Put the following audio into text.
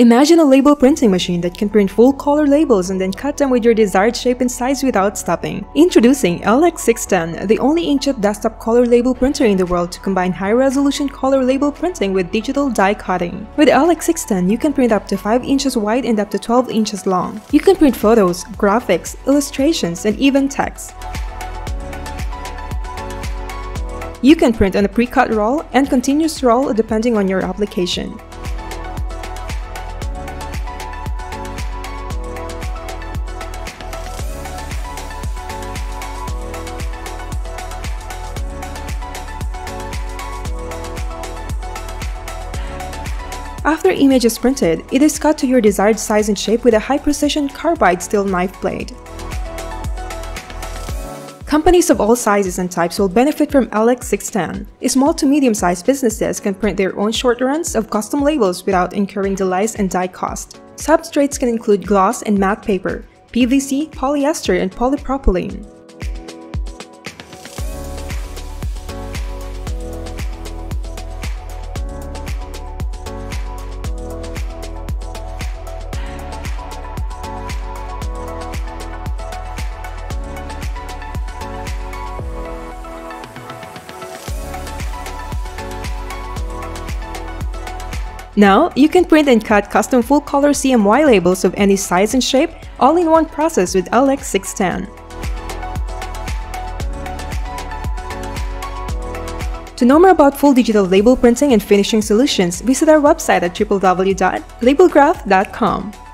Imagine a label printing machine that can print full-color labels and then cut them with your desired shape and size without stopping. Introducing LX610, the only inkjet desktop color label printer in the world to combine high-resolution color label printing with digital die cutting. With LX610, you can print up to 5 inches wide and up to 12 inches long. You can print photos, graphics, illustrations, and even text. You can print on a pre-cut roll and continuous roll depending on your application. After image is printed, it is cut to your desired size and shape with a high-precision carbide steel knife blade. Companies of all sizes and types will benefit from LX610. Small to medium-sized businesses can print their own short runs of custom labels without incurring delays and die cost. Substrates can include gloss and matte paper, PVC, polyester, and polypropylene. Now, you can print and cut custom full-color CMY labels of any size and shape, all in one process with LX610. To know more about full digital label printing and finishing solutions, visit our website at www.labelgraff.com.